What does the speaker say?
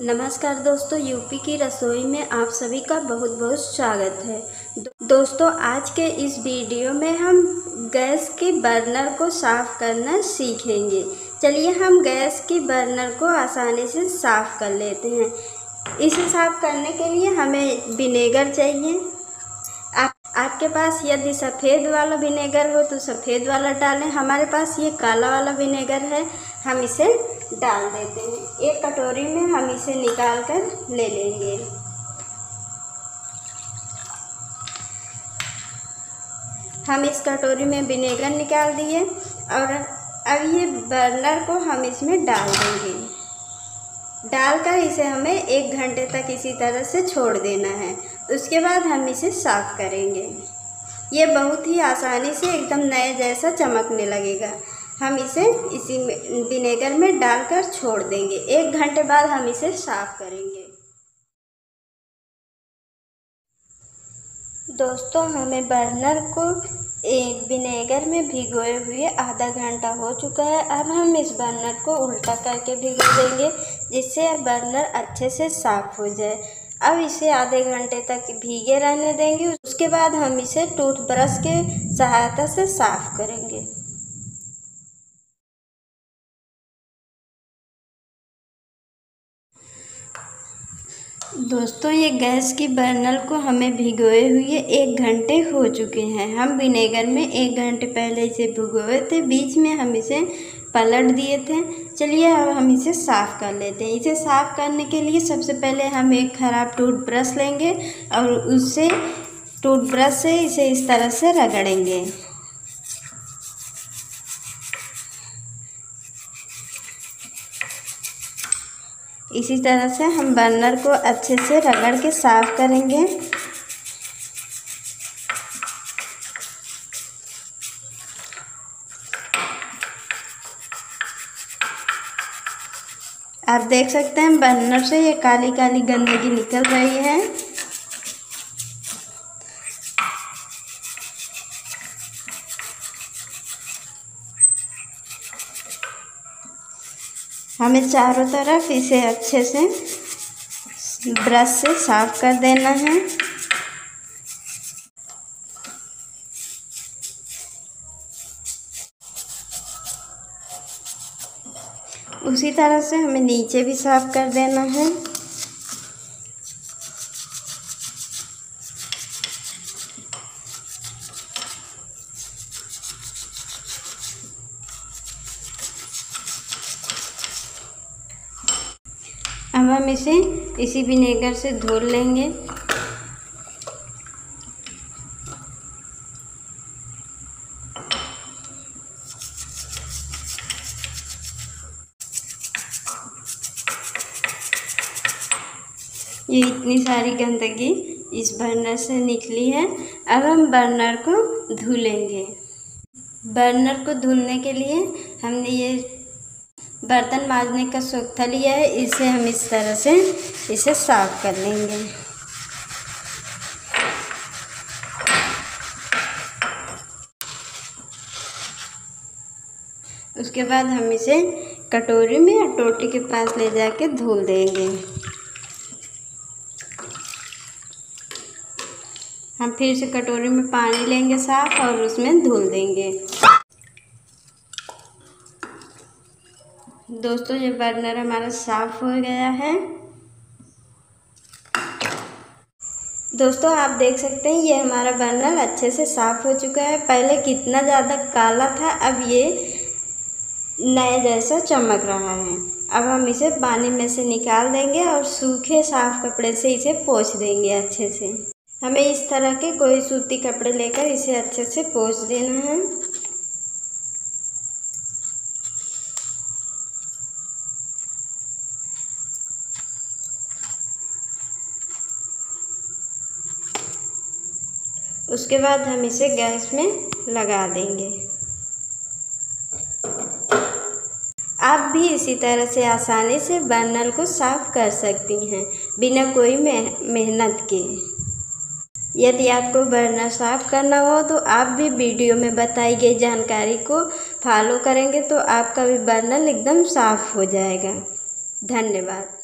नमस्कार दोस्तों, यूपी की रसोई में आप सभी का बहुत बहुत स्वागत है। दोस्तों आज के इस वीडियो में हम गैस की बर्नर को साफ़ करना सीखेंगे। चलिए हम गैस की बर्नर को आसानी से साफ़ कर लेते हैं। इसे साफ़ करने के लिए हमें विनेगर चाहिए। आपके पास यदि सफ़ेद वाला विनेगर हो तो सफ़ेद वाला डालें। हमारे पास ये काला वाला विनेगर है, हम इसे डाल देते हैं। एक कटोरी में हम इसे निकाल कर ले लेंगे। हम इस कटोरी में विनेगर निकाल दिए और अब ये बर्नर को हम इसमें डाल देंगे। डालकर इसे हमें 1 घंटे तक इसी तरह से छोड़ देना है। उसके बाद हम इसे साफ़ करेंगे। ये बहुत ही आसानी से एकदम नए जैसा चमकने लगेगा। हम इसे इसी विनेगर में डालकर छोड़ देंगे। 1 घंटे बाद हम इसे साफ़ करेंगे। दोस्तों हमें बर्नर को विनेगर में भिगोए हुए आधा घंटा हो चुका है। अब हम इस बर्नर को उल्टा करके भिगो देंगे, जिससे बर्नर अच्छे से साफ़ हो जाए। अब इसे आधे घंटे तक भीगे रहने देंगे। उसके बाद हम इसे टूथब्रश के सहायता से साफ़ करेंगे। दोस्तों ये गैस की बर्नर को हमें भिगोए हुए 1 घंटे हो चुके हैं। हम विनेगर में 1 घंटे पहले इसे भिगोए थे, बीच में हम इसे पलट दिए थे। चलिए अब हम इसे साफ़ कर लेते हैं। इसे साफ़ करने के लिए सबसे पहले हम एक ख़राब टूथब्रश लेंगे और उससे टूथब्रश से इसे इस तरह से रगड़ेंगे। इसी तरह से हम बर्नर को अच्छे से रगड़ के साफ़ करेंगे। आप देख सकते हैं बर्नर से ये काली काली गंदगी निकल रही है। हमें चारों तरफ इसे अच्छे से ब्रश से साफ़ कर देना है। उसी तरह से हमें नीचे भी साफ़ कर देना है। अब हम इसे इसी विनेगर से धो लेंगे। ये इतनी सारी गंदगी इस बर्नर से निकली है। अब हम बर्नर को धुलेंगे। बर्नर को धुलने के लिए हमने ये बर्तन मांजने का सोखा लिया है। इसे हम इस तरह से इसे साफ़ कर लेंगे। उसके बाद हम इसे कटोरी में या टोटी के पास ले जाके धुल देंगे। हम फिर से कटोरी में पानी लेंगे साफ और उसमें धुल देंगे। दोस्तों ये बर्नर हमारा साफ़ हो गया है। दोस्तों आप देख सकते हैं ये हमारा बर्नर अच्छे से साफ़ हो चुका है। पहले कितना ज़्यादा काला था, अब ये नए जैसा चमक रहा है। अब हम इसे पानी में से निकाल देंगे और सूखे साफ़ कपड़े से इसे पोंछ देंगे अच्छे से। हमें इस तरह के कोई सूती कपड़े लेकर इसे अच्छे से पोंछ देना है। उसके बाद हम इसे गैस में लगा देंगे। आप भी इसी तरह से आसानी से बर्नर को साफ़ कर सकती हैं बिना कोई मेहनत के। यदि आपको बर्नर साफ़ करना हो तो आप भी वीडियो में बताई गई जानकारी को फॉलो करेंगे तो आपका भी बर्नर एकदम साफ़ हो जाएगा। धन्यवाद।